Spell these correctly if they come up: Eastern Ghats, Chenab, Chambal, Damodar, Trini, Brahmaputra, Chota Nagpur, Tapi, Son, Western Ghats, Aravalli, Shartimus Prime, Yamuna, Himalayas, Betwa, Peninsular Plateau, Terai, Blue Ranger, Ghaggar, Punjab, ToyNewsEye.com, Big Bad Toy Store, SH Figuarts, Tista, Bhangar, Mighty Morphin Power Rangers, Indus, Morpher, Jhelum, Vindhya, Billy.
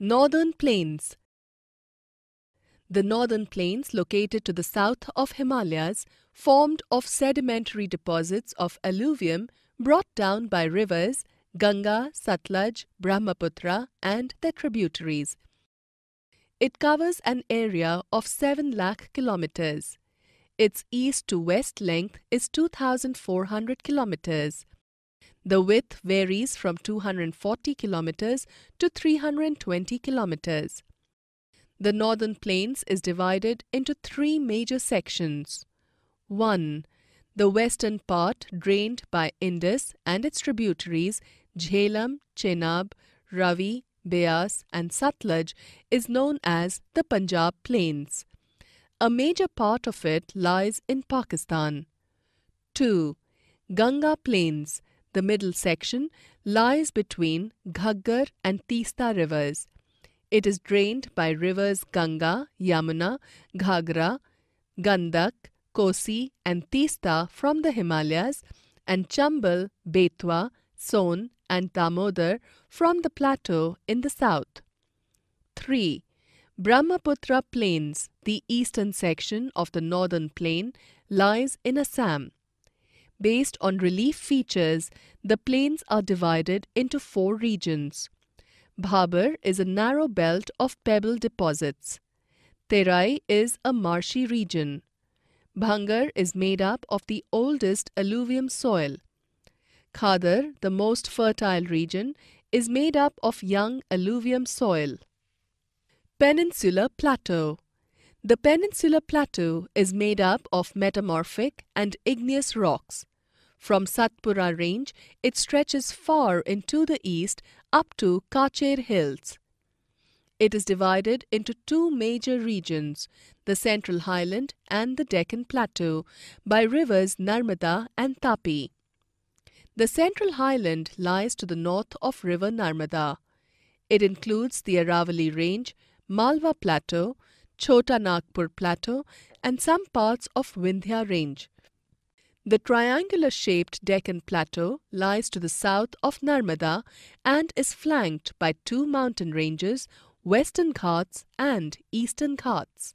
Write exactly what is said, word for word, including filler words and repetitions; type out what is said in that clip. Northern Plains. The northern plains, located to the south of Himalayas, formed of sedimentary deposits of alluvium brought down by rivers Ganga, Satluj, Brahmaputra and their tributaries. It covers an area of seven lakh kilometers. Its east to west length is two thousand four hundred kilometers. The width varies from two hundred forty kilometers to three hundred twenty kilometers. The northern plains is divided into three major sections. one. The western part drained by Indus and its tributaries Jhelum, Chenab, Ravi, Beas and Satluj is known as the Punjab Plains. A major part of it lies in Pakistan. two. Ganga Plains. The middle section lies between Ghaggar and Tista rivers. It is drained by rivers Ganga, Yamuna, Ghagra, Gandak, Kosi and Tista from the Himalayas and Chambal, Betwa, Son and Damodar from the plateau in the south. three. Brahmaputra Plains, the eastern section of the northern plain, lies in Assam. Based on relief features, the plains are divided into four regions. Bhabar is a narrow belt of pebble deposits. Terai is a marshy region. Bhangar is made up of the oldest alluvium soil. Khadar, the most fertile region, is made up of young alluvium soil. Peninsular Plateau. The Peninsular Plateau is made up of metamorphic and igneous rocks. From Satpura range, it stretches far into the east up to Kachchh hills. It is divided into two major regions, the Central Highland and the Deccan Plateau, by rivers Narmada and Tapi. The Central Highland lies to the north of river Narmada. It includes the Aravalli range, Malwa Plateau, Chota Nagpur Plateau and some parts of Vindhya range. The triangular-shaped Deccan Plateau lies to the south of Narmada and is flanked by two mountain ranges, Western Ghats and Eastern Ghats.